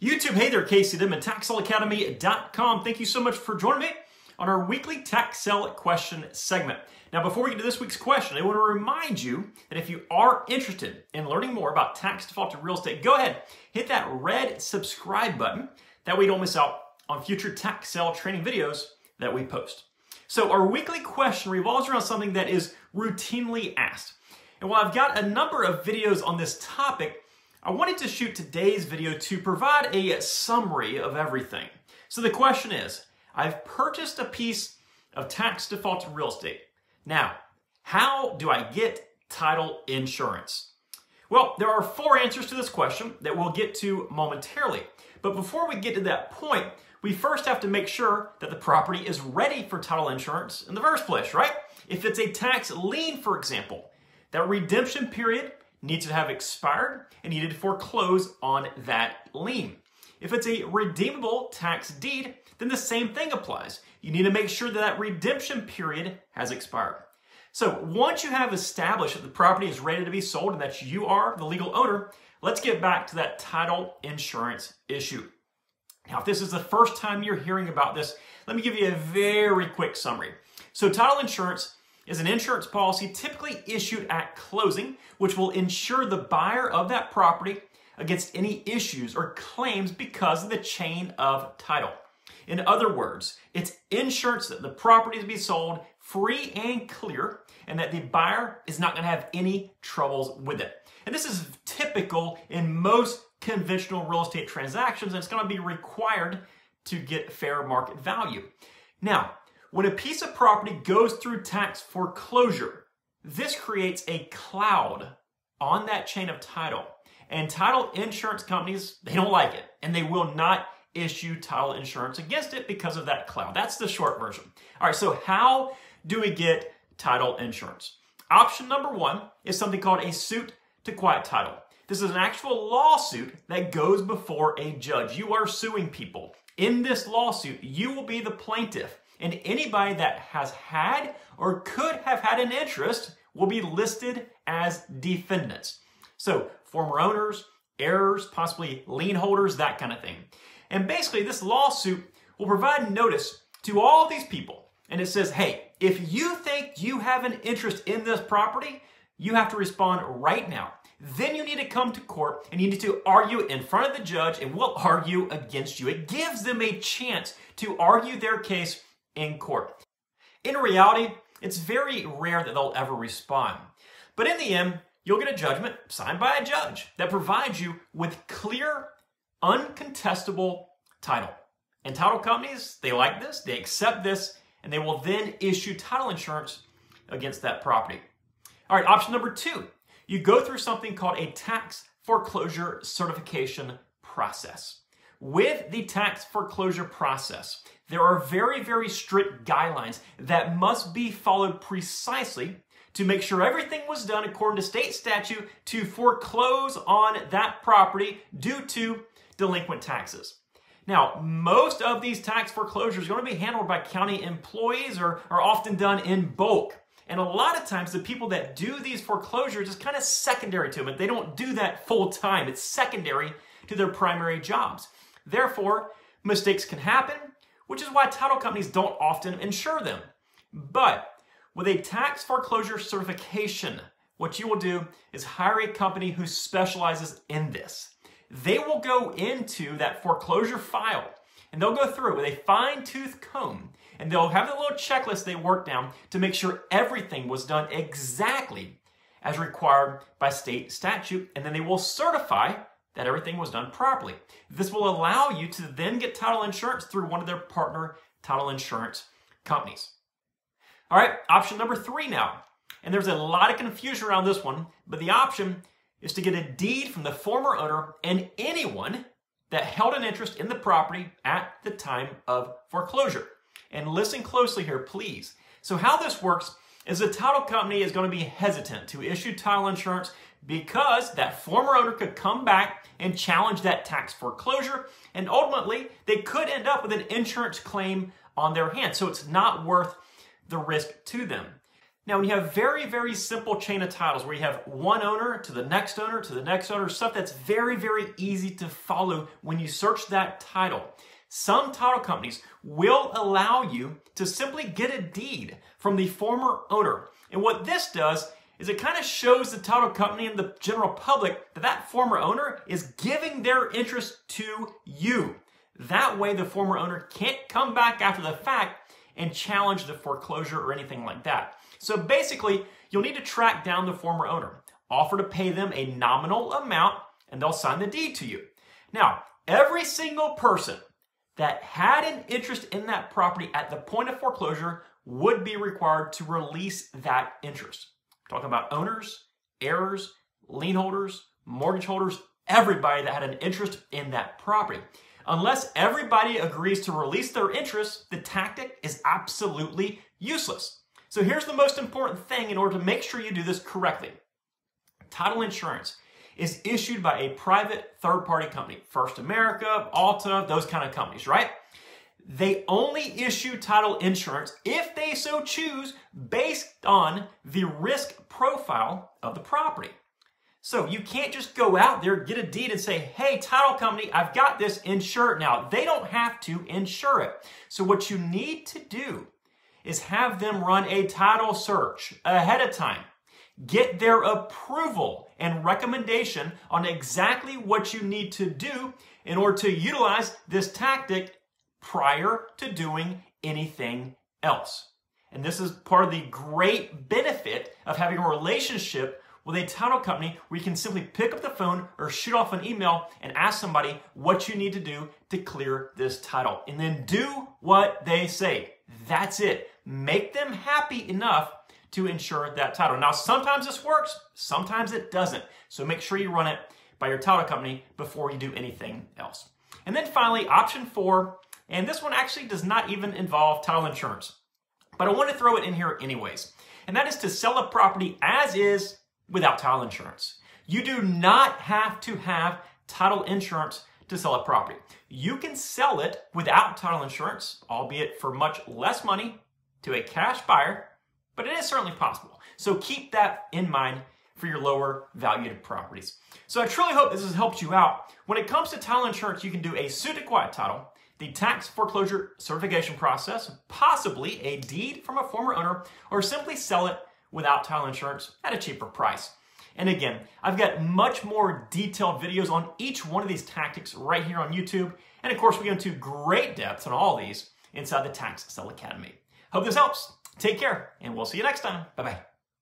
YouTube, hey there, Casey Denman, TaxSaleAcademy.com. Thank you so much for joining me on our weekly Tax Sale question segment. Now, before we get to this week's question, I want to remind you that if you are interested in learning more about tax defaulted real estate, go ahead, hit that red subscribe button. That way you don't miss out on future tax sale training videos that we post. So our weekly question revolves around something that is routinely asked. And while I've got a number of videos on this topic, I wanted to shoot today's video to provide a summary of everything. So the question is, I've purchased a piece of tax defaulted real estate. Now, how do I get title insurance? Well, there are four answers to this question that we'll get to momentarily. But before we get to that point, we first have to make sure that the property is ready for title insurance in the first place, right? If it's a tax lien, for example, that redemption period needs to have expired and you need to foreclose on that lien. If it's a redeemable tax deed, then the same thing applies. You need to make sure that redemption period has expired. So once you have established that the property is ready to be sold and that you are the legal owner, let's get back to that title insurance issue. Now, if this is the first time you're hearing about this, let me give you a very quick summary. So title insurance is an insurance policy typically issued at closing, which will insure the buyer of that property against any issues or claims because of the chain of title. In other words, it's insurance that the property is to be sold free and clear and that the buyer is not going to have any troubles with it. And this is typical in most conventional real estate transactions, and it's going to be required to get fair market value. Now, when a piece of property goes through tax foreclosure, this creates a cloud on that chain of title. And title insurance companies, they don't like it, and they will not issue title insurance against it because of that cloud. That's the short version. All right, so how do we get title insurance? Option number one is something called a suit to quiet title. This is an actual lawsuit that goes before a judge. You are suing people. In this lawsuit, you will be the plaintiff, and anybody that has had or could have had an interest will be listed as defendants. So former owners, heirs, possibly lien holders, that kind of thing. And basically this lawsuit will provide notice to all these people. And it says, hey, if you think you have an interest in this property, you have to respond right now. Then you need to come to court and you need to argue in front of the judge, and we'll argue against you. It gives them a chance to argue their case in court. In reality, it's very rare that they'll ever respond. But in the end, you'll get a judgment signed by a judge that provides you with clear, uncontestable title. And title companies, they like this, they accept this, and they will then issue title insurance against that property. All right, option number two, you go through something called a tax foreclosure certification process. With the tax foreclosure process, there are very, very strict guidelines that must be followed precisely to make sure everything was done according to state statute to foreclose on that property due to delinquent taxes. Now, most of these tax foreclosures are going to be handled by county employees or are often done in bulk. And a lot of times the people that do these foreclosures is kind of secondary to them. They don't do that full time. It's secondary to their primary jobs. Therefore, mistakes can happen, which is why title companies don't often insure them. But with a tax foreclosure certification, what you will do is hire a company who specializes in this. They will go into that foreclosure file and they'll go through it with a fine-tooth comb, and they'll have a little checklist they work down to make sure everything was done exactly as required by state statute, and then they will certify that everything was done properly. This will allow you to then get title insurance through one of their partner title insurance companies. All right, option number three now. And there's a lot of confusion around this one, but the option is to get a deed from the former owner and anyone that held an interest in the property at the time of foreclosure. And listen closely here, please. So how this works is the title company is going to be hesitant to issue title insurance because that former owner could come back and challenge that tax foreclosure, and ultimately they could end up with an insurance claim on their hands. So it's not worth the risk to them. Now, when you have very, very simple chain of titles where you have one owner to the next owner to the next owner, stuff that's very, very easy to follow when you search that title. Some title companies will allow you to simply get a deed from the former owner. And what this does is it kind of shows the title company and the general public that that former owner is giving their interest to you. That way, the former owner can't come back after the fact and challenge the foreclosure or anything like that. So basically, you'll need to track down the former owner, offer to pay them a nominal amount, and they'll sign the deed to you. Now, every single person that had an interest in that property at the point of foreclosure would be required to release that interest. I'm talking about owners, heirs, lien holders, mortgage holders, everybody that had an interest in that property. Unless everybody agrees to release their interest, the tactic is absolutely useless. So here's the most important thing in order to make sure you do this correctly. Title insurance is issued by a private third-party company, First America, Alta, those kind of companies, right? They only issue title insurance if they so choose based on the risk profile of the property. So you can't just go out there, get a deed and say, hey, title company, I've got this, insure it now. They don't have to insure it. So what you need to do is have them run a title search ahead of time. Get their approval and recommendation on exactly what you need to do in order to utilize this tactic prior to doing anything else. And this is part of the great benefit of having a relationship with a title company where you can simply pick up the phone or shoot off an email and ask somebody what you need to do to clear this title. And then do what they say. That's it. Make them happy enough to insure that title. Now, sometimes this works, sometimes it doesn't. So make sure you run it by your title company before you do anything else. And then finally, option 4, and this one actually does not even involve title insurance, but I want to throw it in here anyways. And that is to sell a property as is without title insurance. You do not have to have title insurance to sell a property. You can sell it without title insurance, albeit for much less money, to a cash buyer, but it is certainly possible. So keep that in mind for your lower valued properties. So I truly hope this has helped you out. When it comes to title insurance, you can do a sous de quiet title, the tax foreclosure certification process, possibly a deed from a former owner, or simply sell it without title insurance at a cheaper price. And again, I've got much more detailed videos on each one of these tactics right here on YouTube. And of course, we go into great depth on all these inside the Tax Sale Academy. Hope this helps. Take care, and we'll see you next time. Bye-bye.